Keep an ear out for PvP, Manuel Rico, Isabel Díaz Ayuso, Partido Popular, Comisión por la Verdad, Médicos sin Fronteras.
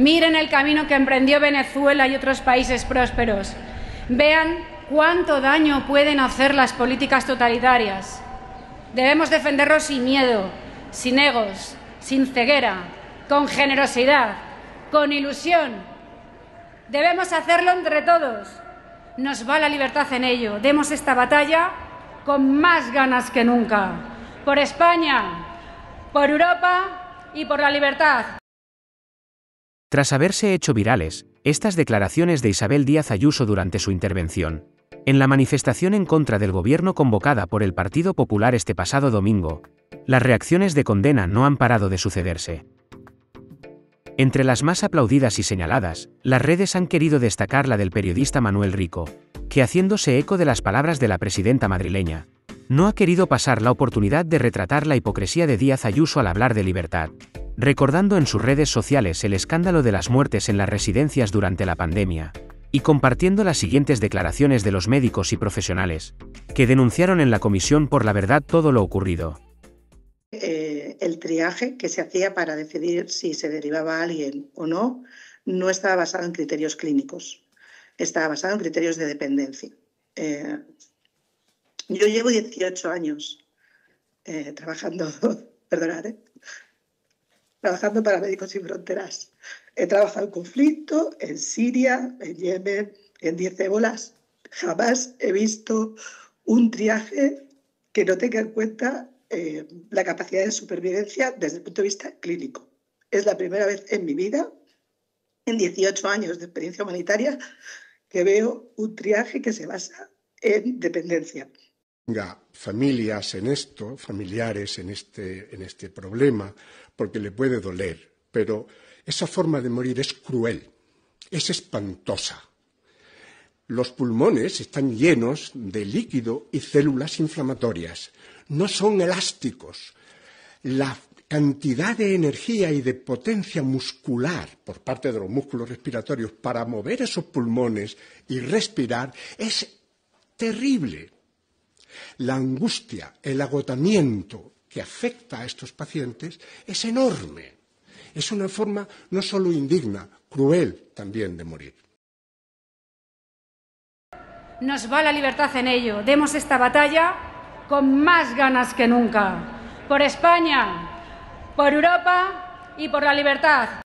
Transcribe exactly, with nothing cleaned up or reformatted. Miren el camino que emprendió Venezuela y otros países prósperos. Vean cuánto daño pueden hacer las políticas totalitarias. Debemos defenderlos sin miedo, sin egos, sin ceguera, con generosidad, con ilusión. Debemos hacerlo entre todos. Nos va la libertad en ello. Demos esta batalla con más ganas que nunca. Por España, por Europa y por la libertad. Tras haberse hecho virales estas declaraciones de Isabel Díaz Ayuso durante su intervención en la manifestación en contra del gobierno convocada por el Partido Popular este pasado domingo, las reacciones de condena no han parado de sucederse. Entre las más aplaudidas y señaladas, las redes han querido destacar la del periodista Manuel Rico, que haciéndose eco de las palabras de la presidenta madrileña, no ha querido pasar la oportunidad de retratar la hipocresía de Díaz Ayuso al hablar de libertad, recordando en sus redes sociales el escándalo de las muertes en las residencias durante la pandemia, y compartiendo las siguientes declaraciones de los médicos y profesionales, que denunciaron en la Comisión por la Verdad todo lo ocurrido. Eh, el triaje que se hacía para decidir si se derivaba a alguien o no, no estaba basado en criterios clínicos, estaba basado en criterios de dependencia. Eh, yo llevo dieciocho años eh, trabajando, perdonad, ¿eh? trabajando para Médicos sin Fronteras. He trabajado en conflicto, en Siria, en Yemen, en diez ébolas. Jamás he visto un triaje que no tenga en cuenta eh, la capacidad de supervivencia desde el punto de vista clínico. Es la primera vez en mi vida, en dieciocho años de experiencia humanitaria, que veo un triaje que se basa en dependencia. Venga, familias en esto, familiares en este, en este problema, porque le puede doler, pero esa forma de morir es cruel, es espantosa. Los pulmones están llenos de líquido y células inflamatorias, no son elásticos. La cantidad de energía y de potencia muscular por parte de los músculos respiratorios para mover esos pulmones y respirar es terrible. La angustia, el agotamiento que afecta a estos pacientes es enorme. Es una forma no solo indigna, cruel también de morir. Nos va la libertad en ello. Demos esta batalla con más ganas que nunca. Por España, por Europa y por la libertad.